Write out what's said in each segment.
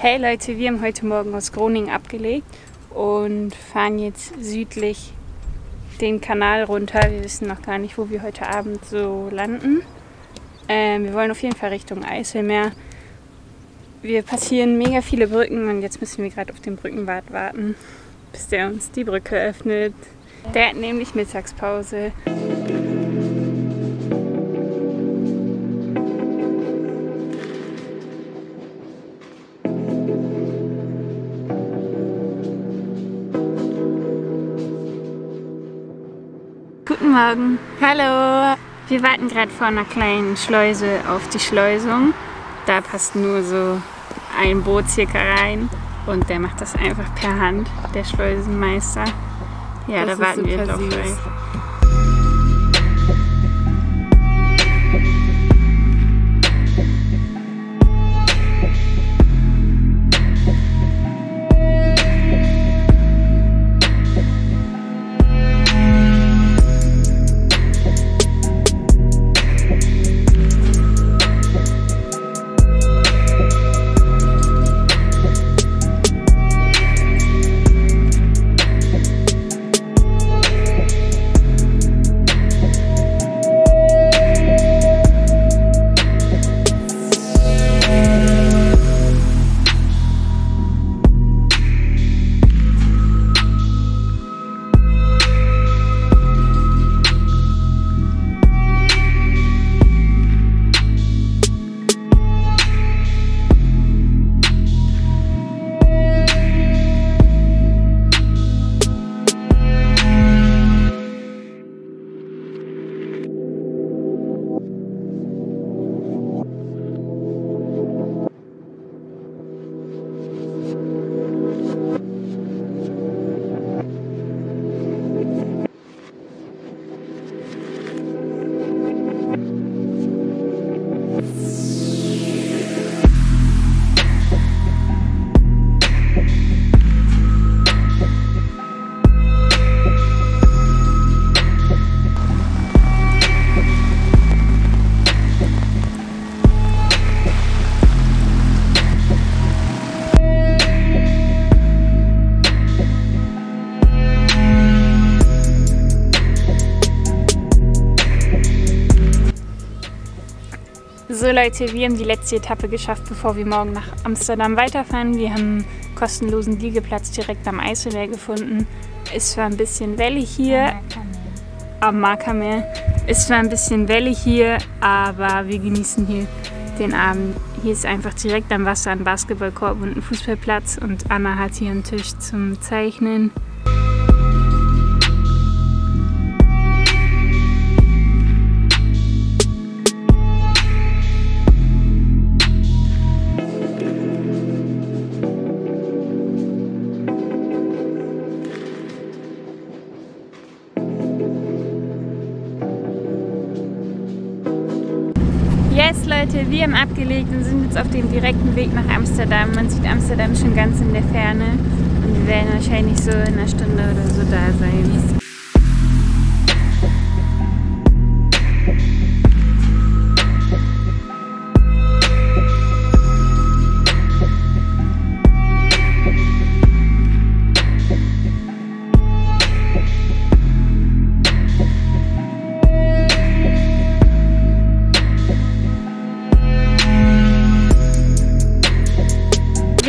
Hey Leute, wir haben heute Morgen aus Groningen abgelegt und fahren jetzt südlich den Kanal runter. Wir wissen noch gar nicht, wo wir heute Abend so landen. Wir wollen auf jeden Fall Richtung IJsselmeer. Wir passieren mega viele Brücken und jetzt müssen wir gerade auf den Brückenwart warten, bis der uns die Brücke öffnet. Der hat nämlich Mittagspause. Guten Morgen. Hallo. Wir warten gerade vor einer kleinen Schleuse auf die Schleusung. Da passt nur so ein Boot circa rein und der macht das einfach per Hand, der Schleusenmeister. Ja, da warten wir drauf. So Leute, wir haben die letzte Etappe geschafft, bevor wir morgen nach Amsterdam weiterfahren. Wir haben einen kostenlosen Liegeplatz direkt am IJsselmeer gefunden. Ist zwar ein bisschen wellig hier, am Markermeer. Ist zwar ein bisschen wellig hier, aber wir genießen hier den Abend. Hier ist einfach direkt am Wasser ein Basketballkorb und ein Fußballplatz und Anna hat hier einen Tisch zum Zeichnen. Yes, Leute, wir haben abgelegt und sind jetzt auf dem direkten Weg nach Amsterdam. Man sieht Amsterdam schon ganz in der Ferne und wir werden wahrscheinlich so in einer Stunde oder so da sein.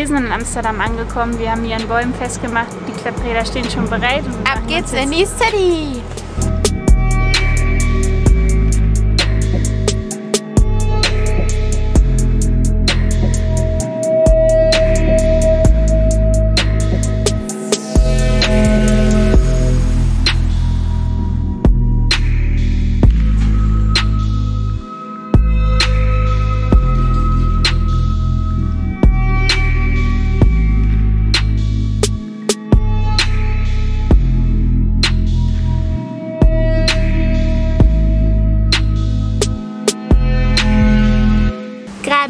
Wir sind in Amsterdam angekommen, wir haben hier an Bäumen festgemacht, die Klappräder stehen schon bereit. Und ab geht's in die City!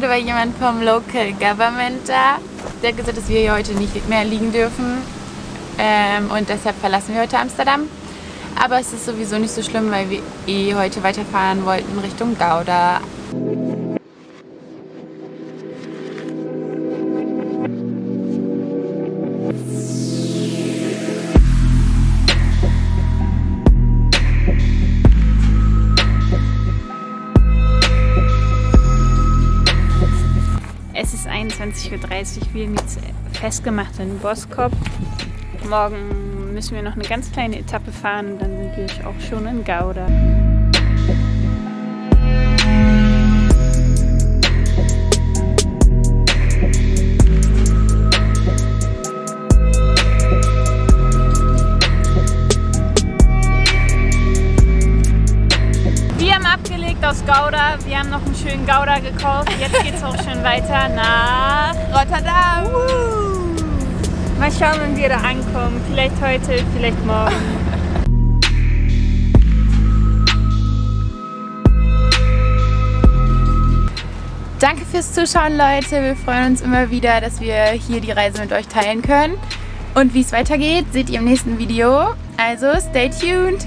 War jemand vom Local Government da, der hat gesagt, dass wir hier heute nicht mehr liegen dürfen und deshalb verlassen wir heute Amsterdam. Aber es ist sowieso nicht so schlimm, weil wir eh heute weiterfahren wollten Richtung Gouda. 21:30 Uhr wir jetzt festgemacht in Boskop. Morgen müssen wir noch eine ganz kleine Etappe fahren, dann sind wir auch schon in Gouda. Aus Gouda. Wir haben noch einen schönen Gouda gekauft. Jetzt geht es auch schön weiter nach Rotterdam. Mal schauen, wenn wir da ankommen. Vielleicht heute, vielleicht morgen. Danke fürs Zuschauen, Leute. Wir freuen uns immer wieder, dass wir hier die Reise mit euch teilen können. Und wie es weitergeht, seht ihr im nächsten Video. Also stay tuned!